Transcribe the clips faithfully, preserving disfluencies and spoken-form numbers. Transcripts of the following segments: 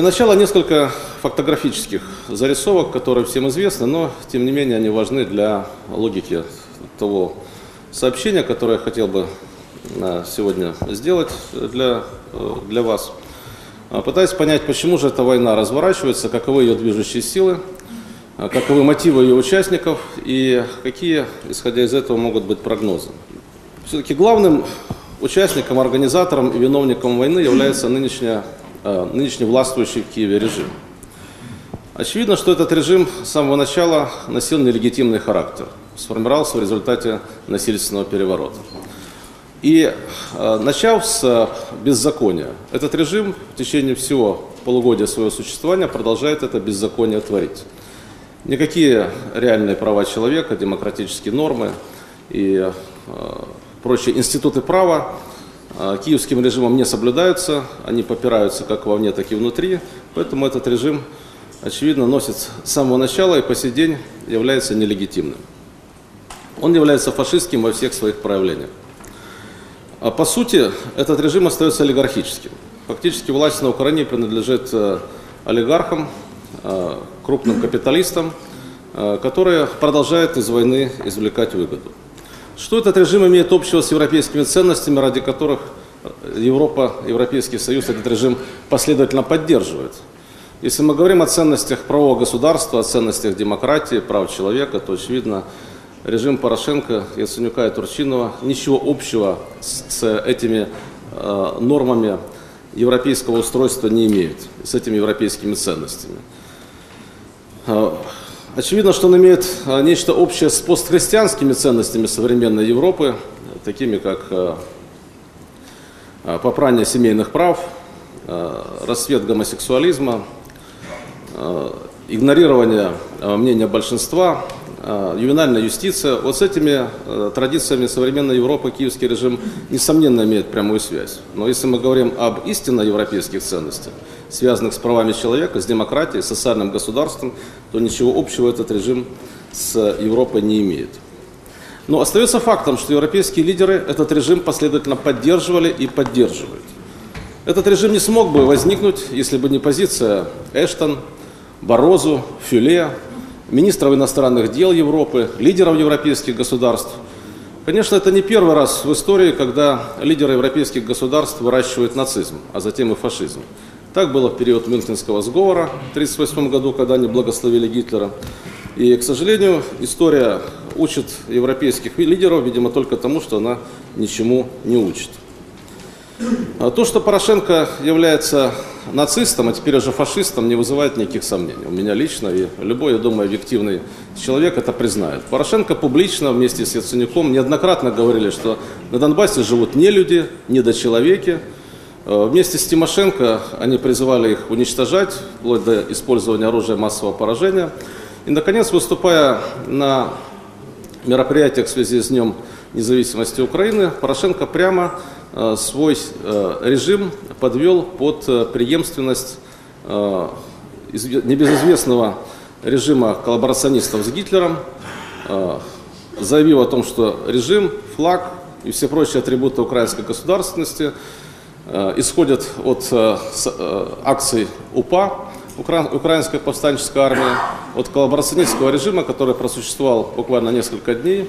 Для начала несколько фактографических зарисовок, которые всем известны, но тем не менее они важны для логики того сообщения, которое я хотел бы сегодня сделать для, для вас. Пытаюсь понять, почему же эта война разворачивается, каковы ее движущие силы, каковы мотивы ее участников и какие, исходя из этого, могут быть прогнозы. Все-таки главным участником, организатором и виновником войны является нынешняя нынешний властвующий в Киеве режим. Очевидно, что этот режим с самого начала носил нелегитимный характер, сформировался в результате насильственного переворота. И начав с беззакония, этот режим в течение всего полугодия своего существования продолжает это беззаконие творить. Никакие реальные права человека, демократические нормы и прочие институты права киевским режимом не соблюдаются, они попираются как вовне, так и внутри, поэтому этот режим, очевидно, носит с самого начала и по сей день является нелегитимным. Он является фашистским во всех своих проявлениях. А по сути, этот режим остается олигархическим. Фактически власть на Украине принадлежит олигархам, крупным капиталистам, которые продолжают из войны извлекать выгоду. Что этот режим имеет общего с европейскими ценностями, ради которых Европа, Европейский Союз этот режим последовательно поддерживает? Если мы говорим о ценностях правового государства, о ценностях демократии, прав человека, то, очевидно, режим Порошенко, Яценюка и Турчинова ничего общего с этими э, нормами европейского устройства не имеет, с этими европейскими ценностями. Очевидно, что он имеет нечто общее с постхристианскими ценностями современной Европы, такими как попрание семейных прав, расцвет гомосексуализма, игнорирование мнения большинства, ювенальная юстиция. Вот с этими традициями современной Европы киевский режим, несомненно, имеет прямую связь. Но если мы говорим об истинно европейских ценностях, связанных с правами человека, с демократией, с социальным государством, то ничего общего этот режим с Европой не имеет. Но остается фактом, что европейские лидеры этот режим последовательно поддерживали и поддерживают. Этот режим не смог бы возникнуть, если бы не позиция Эштон, Барозу, Фюле, министров иностранных дел Европы, лидеров европейских государств. Конечно, это не первый раз в истории, когда лидеры европейских государств выращивают нацизм, а затем и фашизм. Так было в период Мюнхенского сговора в тысяча девятьсот тридцать восьмом году, когда они благословили Гитлера. И, к сожалению, история учит европейских лидеров, видимо, только тому, что она ничему не учит. То, что Порошенко является нацистом, а теперь уже фашистом, не вызывает никаких сомнений. У меня лично и любой, я думаю, объективный человек это признает. Порошенко публично вместе с Яценюком неоднократно говорили, что на Донбассе живут нелюди, недочеловеки. Вместе с Тимошенко они призывали их уничтожать, вплоть до использования оружия массового поражения. И, наконец, выступая на мероприятиях в связи с Днем независимости Украины, Порошенко прямо свой режим подвел под преемственность небезызвестного режима коллаборационистов с Гитлером, заявив о том, что режим, флаг и все прочие атрибуты украинской государственности исходят от акций УПА, Украинской повстанческой армии, от коллаборационистского режима, который просуществовал буквально несколько дней,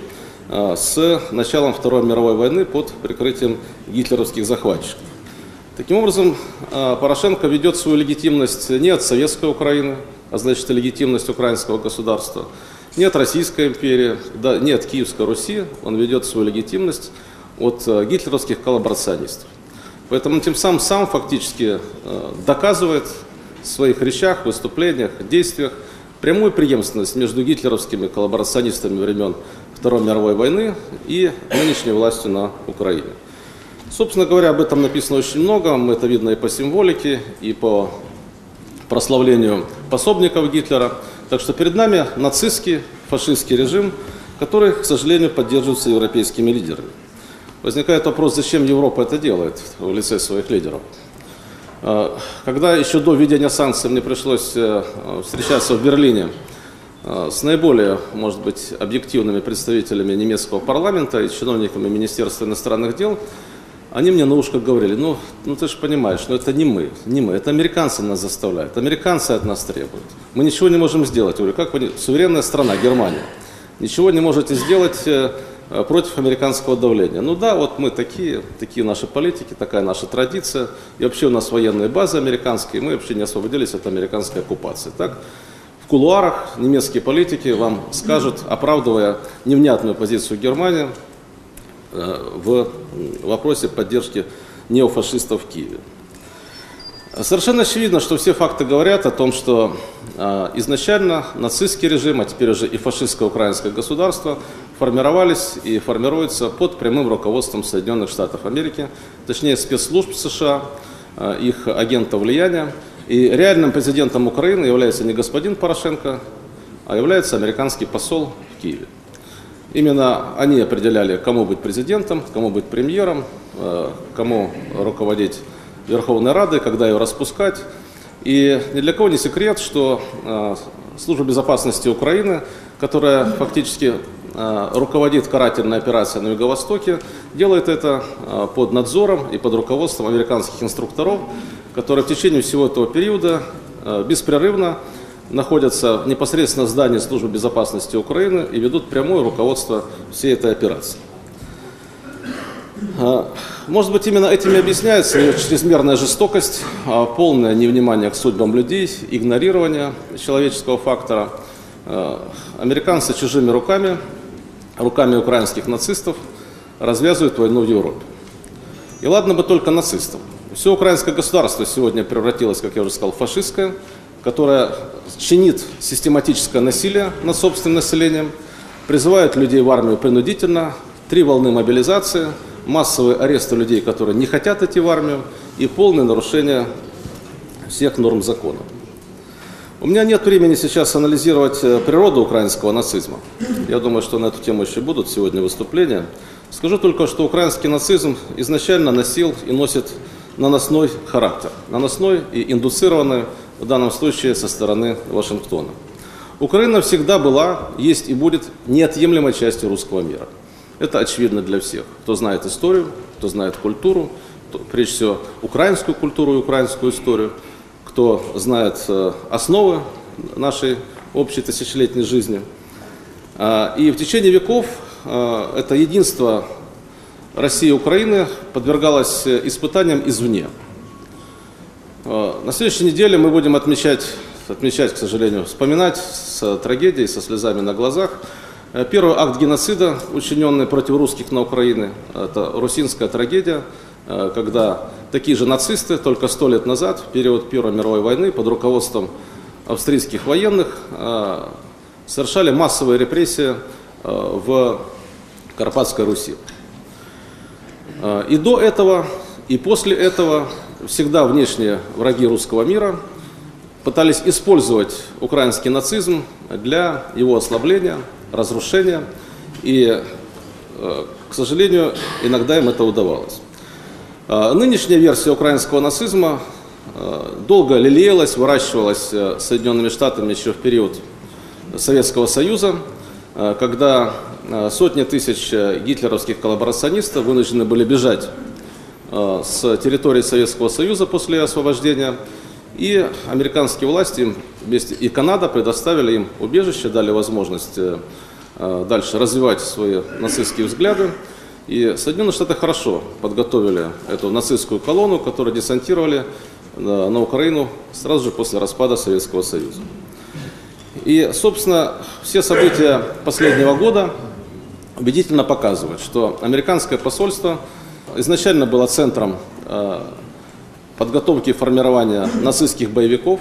с началом Второй мировой войны под прикрытием гитлеровских захватчиков. Таким образом, Порошенко ведет свою легитимность не от советской Украины, а значит и легитимность украинского государства, не от Российской империи, да, не от Киевской Руси, он ведет свою легитимность от гитлеровских коллаборационистов. Поэтому тем самым сам фактически доказывает в своих речах, выступлениях, действиях прямую преемственность между гитлеровскими коллаборационистами времен Второй мировой войны и нынешней властью на Украине. Собственно говоря, об этом написано очень много, это видно и по символике, и по прославлению пособников Гитлера. Так что перед нами нацистский, фашистский режим, который, к сожалению, поддерживается европейскими лидерами. Возникает вопрос, зачем Европа это делает в лице своих лидеров. Когда еще до введения санкций мне пришлось встречаться в Берлине с наиболее, может быть, объективными представителями немецкого парламента и чиновниками Министерства иностранных дел, Они мне на ушко говорили, ну, ну ты же понимаешь, ну это не мы, не мы, это американцы нас заставляют, американцы от нас требуют. Мы ничего не можем сделать. Я говорю, как вы, суверенная страна, Германия, ничего не можете сделать против американского давления. Ну да, вот мы такие, такие наши политики, такая наша традиция, и вообще у нас военные базы американские, мы вообще не освободились от американской оккупации. Так? В кулуарах немецкие политики вам скажут, оправдывая невнятную позицию Германии в вопросе поддержки неофашистов в Киеве. Совершенно очевидно, что все факты говорят о том, что изначально нацистский режим, а теперь уже и фашистское украинское государство формировались и формируются под прямым руководством Соединенных Штатов Америки, точнее спецслужб США, их агентов влияния. И реальным президентом Украины является не господин Порошенко, а является американский посол в Киеве. Именно они определяли, кому быть президентом, кому быть премьером, кому руководить Верховной Радой, когда ее распускать. И ни для кого не секрет, что Служба безопасности Украины, которая фактически руководит карательной операцией на Юго-Востоке, делает это под надзором и под руководством американских инструкторов, которые в течение всего этого периода беспрерывно находятся в непосредственно в здании Службы безопасности Украины и ведут прямое руководство всей этой операции. Может быть, именно этим и объясняется ее чрезмерная жестокость, полное невнимание к судьбам людей, игнорирование человеческого фактора. Американцы чужими руками, руками украинских нацистов, развязывают войну в Европе. И ладно бы только нацистов. Все украинское государство сегодня превратилось, как я уже сказал, в фашистское, которая чинит систематическое насилие над собственным населением, призывает людей в армию принудительно, три волны мобилизации, массовые аресты людей, которые не хотят идти в армию, и полное нарушение всех норм закона. У меня нет времени сейчас анализировать природу украинского нацизма. Я думаю, что на эту тему еще будут сегодня выступления. Скажу только, что украинский нацизм изначально носил и носит наносной характер, наносной и индуцированный, в данном случае со стороны Вашингтона. Украина всегда была, есть и будет неотъемлемой частью русского мира. Это очевидно для всех, кто знает историю, кто знает культуру, кто, прежде всего украинскую культуру и украинскую историю, кто знает основы нашей общей тысячелетней жизни. И в течение веков это единство России и Украины подвергалось испытаниям извне. На следующей неделе мы будем отмечать, отмечать, к сожалению, вспоминать с трагедией, со слезами на глазах. Первый акт геноцида, учиненный против русских на Украине, это русинская трагедия, когда такие же нацисты только сто лет назад, в период Первой мировой войны, под руководством австрийских военных, совершали массовые репрессии в Карпатской Руси. И до этого, и после этого всегда внешние враги русского мира пытались использовать украинский нацизм для его ослабления, разрушения, и, к сожалению, иногда им это удавалось. Нынешняя версия украинского нацизма долго лелеялась, выращивалась Соединенными Штатами еще в период Советского Союза, когда сотни тысяч гитлеровских коллаборационистов вынуждены были бежать с территории Советского Союза после освобождения, и американские власти им, вместе и Канада, предоставили им убежище, дали возможность дальше развивать свои нацистские взгляды. И Соединенные Штаты хорошо подготовили эту нацистскую колонну, которую десантировали на Украину сразу же после распада Советского Союза. И, собственно, все события последнего года убедительно показывают, что американское посольство изначально было центром подготовки и формирования нацистских боевиков.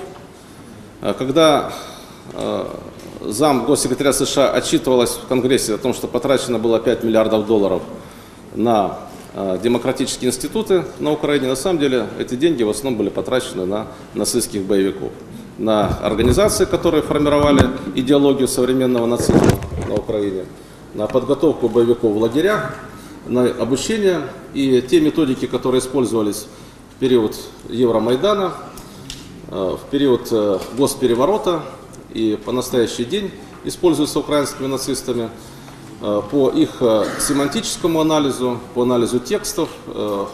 Когда зам госсекретаря США отчитывалась в Конгрессе о том, что потрачено было пять миллиардов долларов на демократические институты на Украине, на самом деле эти деньги в основном были потрачены на нацистских боевиков, на организации, которые формировали идеологию современного нацизма на Украине, на подготовку боевиков в лагерях, на обучение, и те методики, которые использовались в период Евромайдана, в период госпереворота и по настоящий день используются украинскими нацистами, По их семантическому анализу, по анализу текстов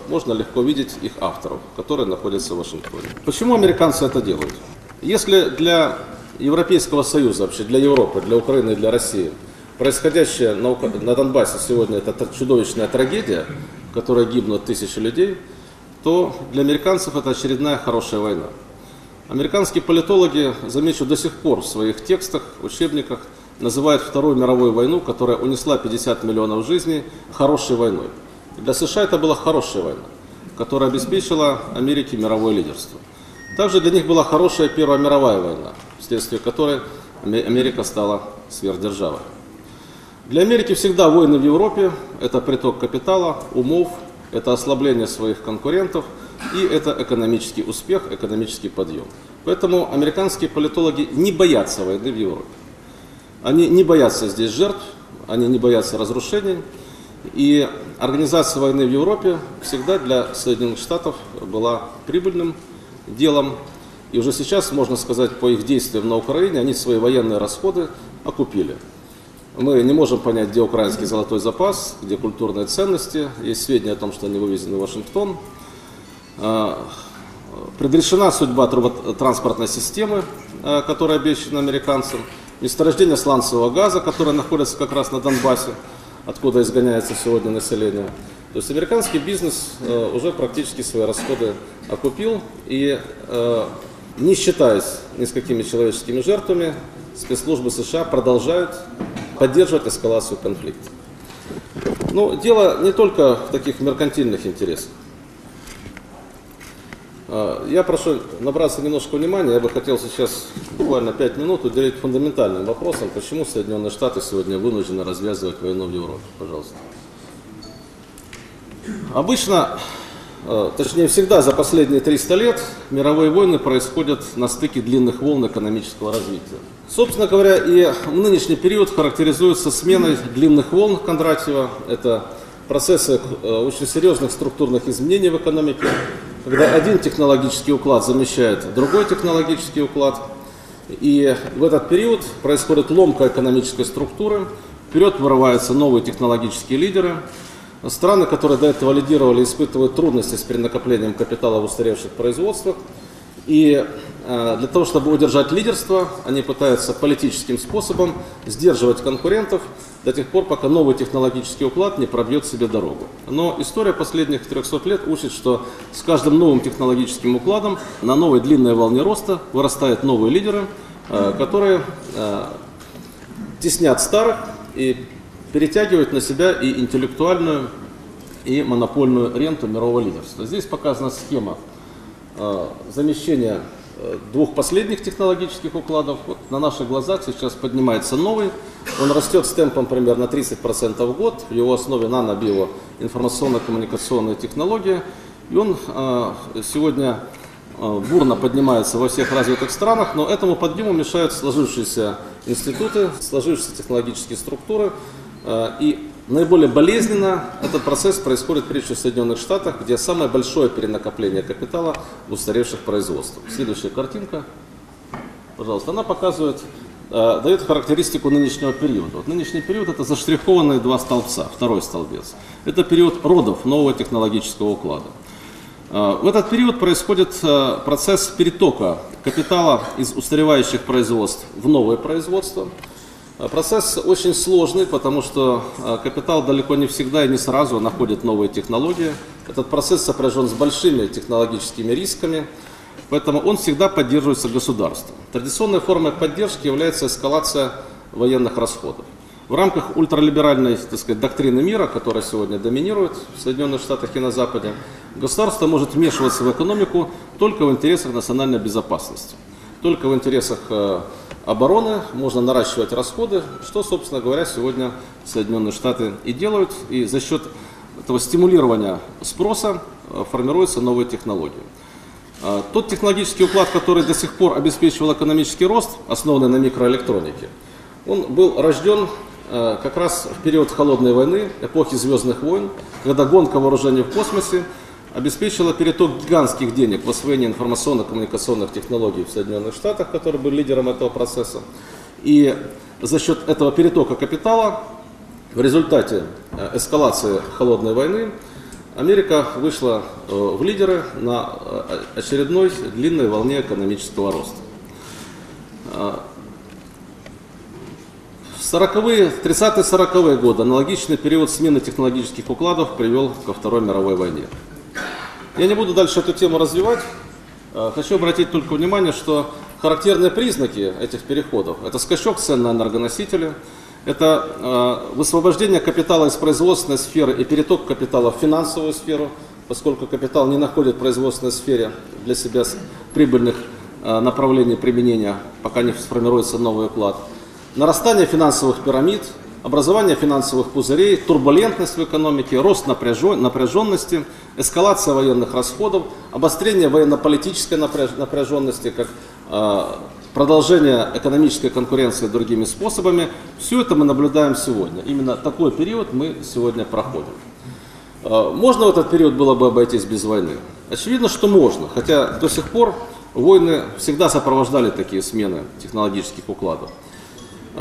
можно легко видеть их авторов, которые находятся в Вашингтоне. Почему американцы это делают? Если для Европейского Союза, вообще для Европы, для Украины и для России происходящее на, Ука... на Донбассе сегодня это чудовищная трагедия, в которой гибнут тысячи людей, то для американцев это очередная хорошая война. Американские политологи, замечу, до сих пор в своих текстах, учебниках называют Вторую мировую войну, которая унесла пятьдесят миллионов жизней, хорошей войной. Для США это была хорошая война, которая обеспечила Америке мировое лидерство. Также для них была хорошая Первая мировая война, вследствие которой Америка стала сверхдержавой. Для Америки всегда войны в Европе – это приток капитала, умов, это ослабление своих конкурентов и это экономический успех, экономический подъем. Поэтому американские политологи не боятся войны в Европе. Они не боятся здесь жертв, они не боятся разрушений. И организация войны в Европе всегда для Соединенных Штатов была прибыльным делом. И уже сейчас, можно сказать, по их действиям на Украине, они свои военные расходы окупили. Мы не можем понять, где украинский золотой запас, где культурные ценности. Есть сведения о том, что они вывезены в Вашингтон. Предрешена судьба транспортной системы, которая обещана американцам. Месторождение сланцевого газа, которое находится как раз на Донбассе, откуда изгоняется сегодня население. То есть американский бизнес уже практически свои расходы окупил. И не считаясь ни с какими человеческими жертвами, спецслужбы США продолжают поддерживать эскалацию конфликта. Но дело не только в таких меркантильных интересах. Я прошу набраться немножко внимания, я бы хотел сейчас буквально пять минут уделить фундаментальным вопросам, почему Соединенные Штаты сегодня вынуждены развязывать войну в Европе. Пожалуйста. Обычно, точнее всегда за последние триста лет мировые войны происходят на стыке длинных волн экономического развития. Собственно говоря, и нынешний период характеризуется сменой длинных волн Кондратьева. Это процессы очень серьезных структурных изменений в экономике, когда один технологический уклад замещает другой технологический уклад. И в этот период происходит ломка экономической структуры, вперед вырываются новые технологические лидеры. Страны, которые до этого лидировали, испытывают трудности с перенакоплением капитала в устаревших производствах. И для того, чтобы удержать лидерство, они пытаются политическим способом сдерживать конкурентов до тех пор, пока новый технологический уклад не пробьет себе дорогу. Но история последних трёхсот лет учит, что с каждым новым технологическим укладом на новой длинной волне роста вырастают новые лидеры, которые теснят старых и перетягивают на себя и интеллектуальную, и монопольную ренту мирового лидерства. Здесь показана схема замещения двух последних технологических укладов. Вот на наших глазах сейчас поднимается новый. Он растет с темпом примерно тридцать процентов в год. В его основе нано-био информационно-коммуникационные технологии. И он сегодня бурно поднимается во всех развитых странах, но этому подъему мешают сложившиеся институты, сложившиеся технологические структуры. И наиболее болезненно этот процесс происходит прежде всего в Соединенных Штатах, где самое большое перенакопление капитала в устаревших производствах. Следующая картинка, пожалуйста, она показывает, э, дает характеристику нынешнего периода. Вот нынешний период – это заштрихованные два столбца, второй столбец. Это период родов нового технологического уклада. Э, в этот период происходит э, процесс перетока капитала из устаревающих производств в новые производства. Процесс очень сложный, потому что капитал далеко не всегда и не сразу находит новые технологии. Этот процесс сопряжен с большими технологическими рисками, поэтому он всегда поддерживается государством. Традиционной формой поддержки является эскалация военных расходов. В рамках ультралиберальной, так сказать, доктрины мира, которая сегодня доминирует в Соединенных Штатах и на Западе, государство может вмешиваться в экономику только в интересах национальной безопасности, только в интересах обороны, можно наращивать расходы, что, собственно говоря, сегодня Соединенные Штаты и делают. И за счет этого стимулирования спроса формируются новые технологии. Тот технологический уклад, который до сих пор обеспечивал экономический рост, основанный на микроэлектронике, он был рожден как раз в период холодной войны, эпохи Звездных войн, когда гонка вооружений в космосе обеспечила переток гигантских денег в освоение информационно-коммуникационных технологий в Соединенных Штатах, который был лидером этого процесса. И за счет этого перетока капитала В результате эскалации холодной войны Америка вышла в лидеры на очередной длинной волне экономического роста. тридцатые сороковые годы аналогичный период смены технологических укладов привел ко Второй мировой войне. Я не буду дальше эту тему развивать. Хочу обратить только внимание, что характерные признаки этих переходов – это скачок цен на энергоносители, это высвобождение капитала из производственной сферы и переток капитала в финансовую сферу, поскольку капитал не находит в производственной сфере для себя прибыльных направлений применения, пока не сформируется новый уклад. Нарастание финансовых пирамид, образование финансовых пузырей, турбулентность в экономике, рост напряженности, эскалация военных расходов, обострение военно-политической напряженности, как продолжение экономической конкуренции другими способами. Все это мы наблюдаем сегодня. Именно такой период мы сегодня проходим. Можно в этот период было бы обойтись без войны? Очевидно, что можно, хотя до сих пор войны всегда сопровождали такие смены технологических укладов.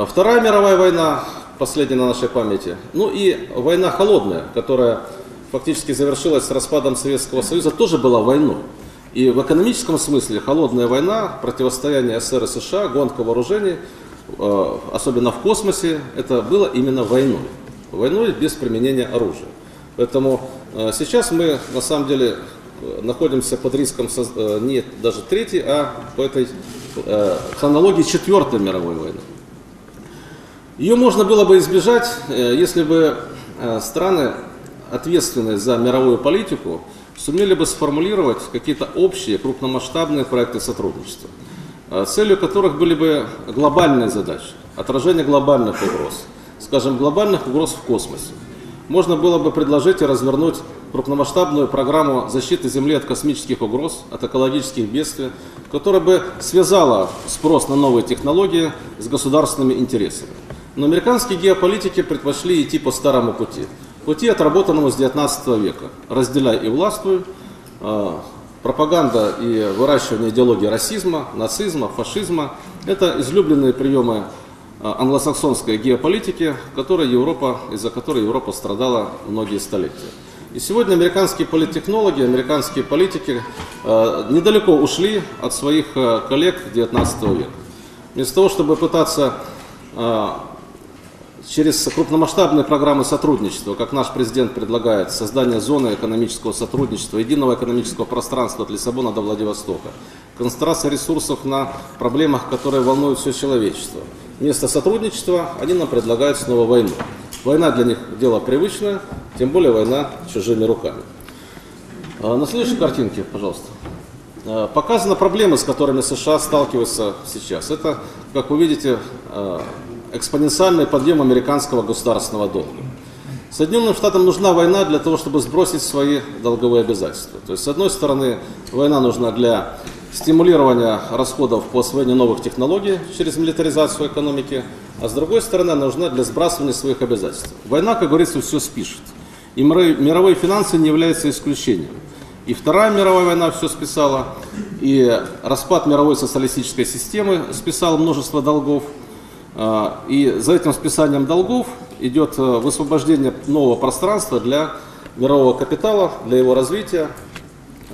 Вторая мировая война, последняя на нашей памяти, ну и война холодная, которая фактически завершилась с распадом Советского Союза, тоже была войной. И в экономическом смысле холодная война, противостояние СССР и США, гонка вооружений, особенно в космосе, это было именно войной. Войной без применения оружия. Поэтому сейчас мы на самом деле находимся под риском не даже третьей, а по этой хронологии четвертой мировой войны. Ее можно было бы избежать, если бы страны, ответственные за мировую политику, сумели бы сформулировать какие-то общие крупномасштабные проекты сотрудничества, целью которых были бы глобальные задачи, отражение глобальных угроз, скажем, глобальных угроз в космосе. Можно было бы предложить и развернуть крупномасштабную программу защиты Земли от космических угроз, от экологических бедствий, которая бы связала спрос на новые технологии с государственными интересами. Но американские геополитики предпочли идти по старому пути. Пути, отработанному с девятнадцатого века. Разделяй и властвуй. Пропаганда и выращивание идеологии расизма, нацизма, фашизма – это излюбленные приемы англосаксонской геополитики, которой Европа, из-за которой Европа страдала многие столетия. И сегодня американские политтехнологи, американские политики недалеко ушли от своих коллег девятнадцатого века. Вместо того, чтобы пытаться через крупномасштабные программы сотрудничества, как наш президент предлагает, создание зоны экономического сотрудничества, единого экономического пространства от Лиссабона до Владивостока, концентрация ресурсов на проблемах, которые волнуют все человечество. Вместо сотрудничества они нам предлагают снова войну. Война для них дело привычное, тем более война чужими руками. На следующей картинке, пожалуйста. Показаны проблемы, с которыми США сталкиваются сейчас. Это, как вы видите, экспоненциальный подъем американского государственного долга. Соединенным Штатам нужна война для того, чтобы сбросить свои долговые обязательства. То есть, с одной стороны, война нужна для стимулирования расходов по освоению новых технологий через милитаризацию экономики, а с другой стороны, она нужна для сбрасывания своих обязательств. Война, как говорится, все спишет. И мировые финансы не являются исключением. И Вторая мировая война все списала, и распад мировой социалистической системы списал множество долгов. И за этим списанием долгов идет высвобождение нового пространства для мирового капитала, для его развития.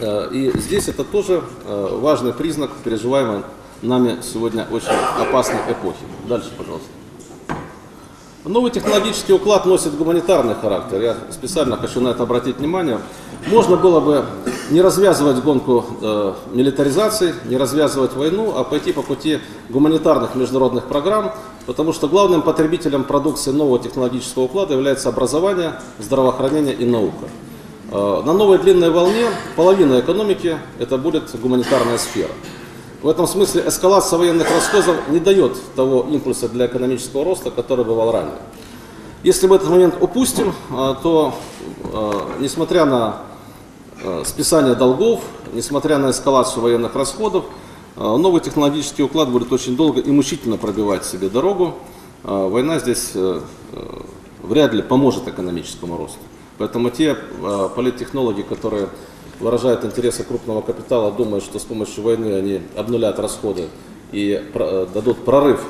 И здесь это тоже важный признак переживаемой нами сегодня очень опасной эпохи. Дальше, пожалуйста. Новый технологический уклад носит гуманитарный характер. Я специально хочу на это обратить внимание. Можно было бы не развязывать гонку э, милитаризации, не развязывать войну, а пойти по пути гуманитарных международных программ, потому что главным потребителем продукции нового технологического уклада является образование, здравоохранение и наука. Э, на новой длинной волне половина экономики – это будет гуманитарная сфера. В этом смысле эскалация военных расходов не дает того импульса для экономического роста, который бывал ранее. Если мы этот момент упустим, то, несмотря на списание долгов, несмотря на эскалацию военных расходов, новый технологический уклад будет очень долго и мучительно пробивать себе дорогу. Война здесь вряд ли поможет экономическому росту. Поэтому те политтехнологи, которые выражают интересы крупного капитала, думают, что с помощью войны они обнулят расходы и дадут прорыв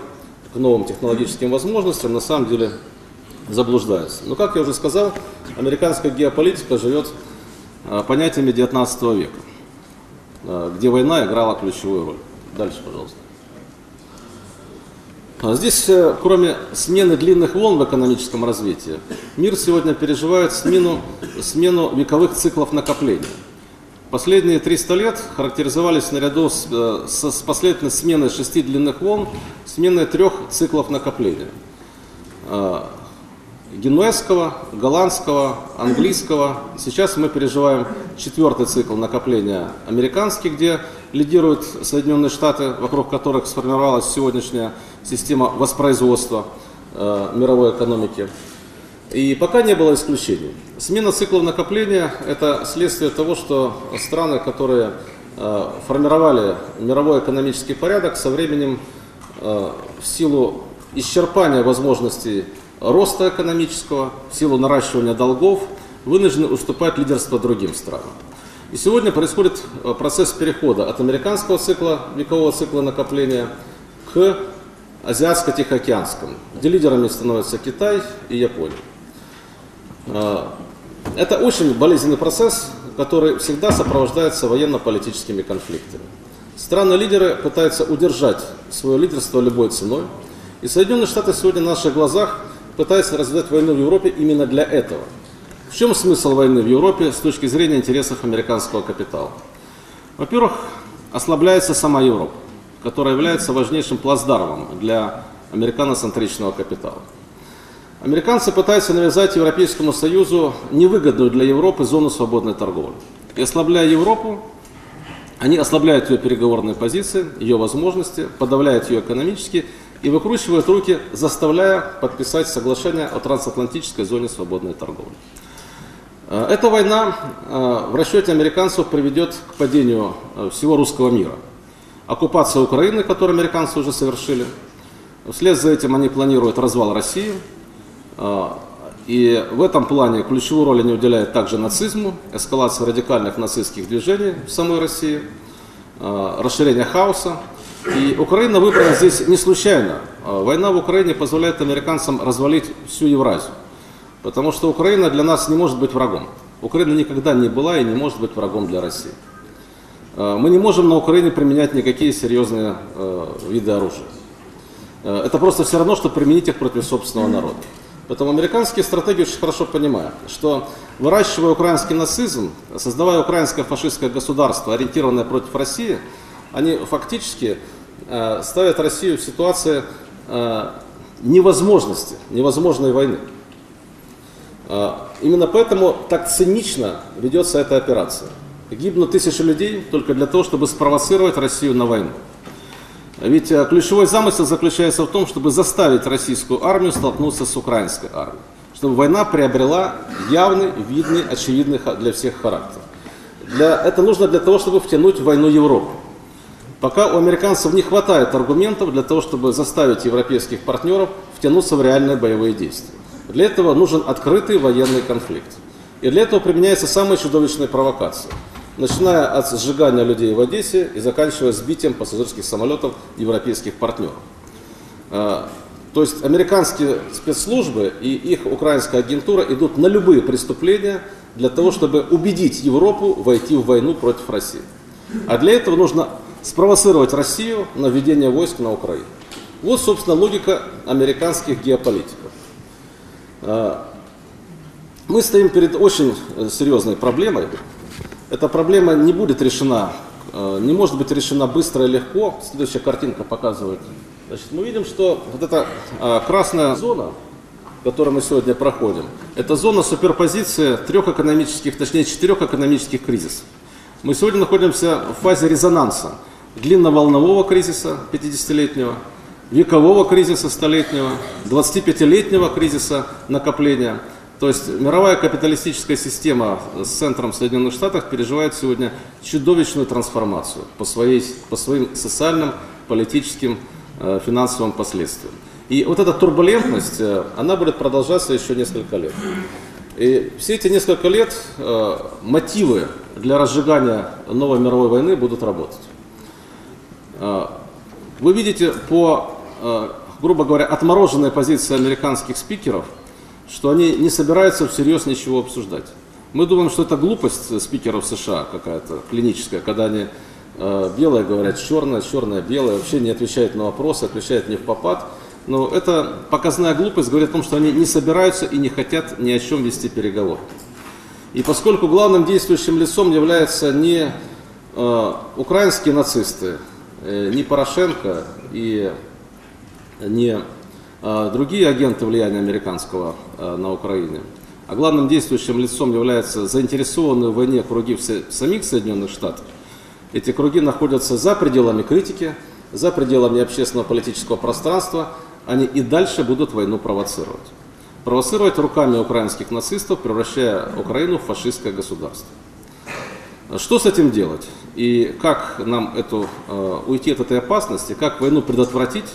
к новым технологическим возможностям, на самом деле заблуждаются. Но, как я уже сказал, американская геополитика живет понятиями девятнадцатого века, где война играла ключевую роль. Дальше, пожалуйста. Здесь, кроме смены длинных волн в экономическом развитии, мир сегодня переживает смену, смену вековых циклов накопления. Последние триста лет характеризовались наряду с, с, с последовательной сменой шести длинных волн, сменой трех циклов накопления. Генуэзского, голландского, английского. Сейчас мы переживаем четвертый цикл накопления американский, где лидируют Соединенные Штаты, вокруг которых сформировалась сегодняшняя система воспроизводства э, мировой экономики. И пока не было исключений. Смена циклов накопления – это следствие того, что страны, которые э, формировали мировой экономический порядок, со временем э, в силу исчерпания возможностей роста экономического, в силу наращивания долгов, вынуждены уступать лидерство другим странам. И сегодня происходит процесс перехода от американского цикла, векового цикла накопления, к азиатско-тихоокеанскому, где лидерами становятся Китай и Япония. Это очень болезненный процесс, который всегда сопровождается военно-политическими конфликтами. Страны-лидеры пытаются удержать свое лидерство любой ценой. И Соединенные Штаты сегодня на наших глазах пытаются развязать войну в Европе именно для этого. В чем смысл войны в Европе с точки зрения интересов американского капитала? Во-первых, ослабляется сама Европа, которая является важнейшим плацдармом для американоцентричного капитала. Американцы пытаются навязать Европейскому Союзу невыгодную для Европы зону свободной торговли. И ослабляя Европу, они ослабляют ее переговорные позиции, ее возможности, подавляют ее экономически и выкручивают руки, заставляя подписать соглашение о трансатлантической зоне свободной торговли. Эта война в расчете американцев приведет к падению всего русского мира. Оккупация Украины, которую американцы уже совершили. Вслед за этим они планируют развал России. И в этом плане ключевую роль они уделяют также нацизму, эскалации радикальных нацистских движений в самой России, расширение хаоса. И Украина выбрана здесь не случайно. Война в Украине позволяет американцам развалить всю Евразию. Потому что Украина для нас не может быть врагом. Украина никогда не была и не может быть врагом для России. Мы не можем на Украине применять никакие серьезные виды оружия. Это просто все равно, что применить их против собственного народа. Поэтому американские стратеги очень хорошо понимают, что выращивая украинский нацизм, создавая украинское фашистское государство, ориентированное против России, они фактически э, ставят Россию в ситуации э, невозможности, невозможной войны. Э, именно поэтому так цинично ведется эта операция. Гибнут тысячи людей только для того, чтобы спровоцировать Россию на войну. Ведь э, ключевой замысел заключается в том, чтобы заставить российскую армию столкнуться с украинской армией. Чтобы война приобрела явный, видный, очевидный для всех характер. Для, это нужно для того, чтобы втянуть в войну Европу. Пока у американцев не хватает аргументов для того, чтобы заставить европейских партнеров втянуться в реальные боевые действия. Для этого нужен открытый военный конфликт. И для этого применяются самые чудовищные провокации, начиная от сжигания людей в Одессе и заканчивая сбитием пассажирских самолетов европейских партнеров. То есть американские спецслужбы и их украинская агентура идут на любые преступления для того, чтобы убедить Европу войти в войну против России. А для этого нужно спровоцировать Россию на введение войск на Украину. Вот, собственно, логика американских геополитиков. Мы стоим перед очень серьезной проблемой. Эта проблема не будет решена, не может быть решена быстро и легко. Следующая картинка показывает. Значит, мы видим, что вот эта красная зона, которую мы сегодня проходим, это зона суперпозиции трех экономических, точнее четырех экономических кризисов. Мы сегодня находимся в фазе резонанса. Длинноволнового кризиса пятидесятилетнего, векового кризиса столетнего, двадцатипятилетнего кризиса накопления. То есть мировая капиталистическая система с центром в Соединенных Штатах переживает сегодня чудовищную трансформацию по, своей, по своим социальным, политическим, э, финансовым последствиям. И вот эта турбулентность, э, она будет продолжаться еще несколько лет. И все эти несколько лет э, мотивы для разжигания новой мировой войны будут работать. Вы видите по, грубо говоря, отмороженной позиции американских спикеров, что они не собираются всерьез ничего обсуждать. Мы думаем, что это глупость спикеров США какая-то, клиническая, когда они э, белое говорят черное, черное белое, вообще не отвечают на вопросы, отвечают не в попад. Но это показная глупость говорит о том, что они не собираются и не хотят ни о чем вести переговоры. И поскольку главным действующим лицом являются не э, украинские нацисты, э, не Порошенко и не э, другие агенты влияния американского э, на Украине, а главным действующим лицом являются заинтересованные в войне круги в самих Соединенных Штатах, эти круги находятся за пределами критики, за пределами общественного политического пространства, они и дальше будут войну провоцировать. Провоцировать руками украинских нацистов, превращая Украину в фашистское государство. Что с этим делать? И как нам эту, уйти от этой опасности, как войну предотвратить,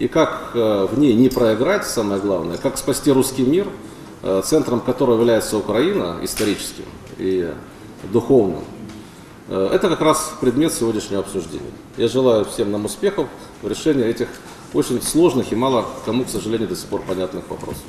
и как в ней не проиграть, самое главное, как спасти русский мир, центром которого является Украина историческим и духовным. Это как раз предмет сегодняшнего обсуждения. Я желаю всем нам успехов в решении этих очень сложных и мало кому, к сожалению, до сих пор понятных вопросов.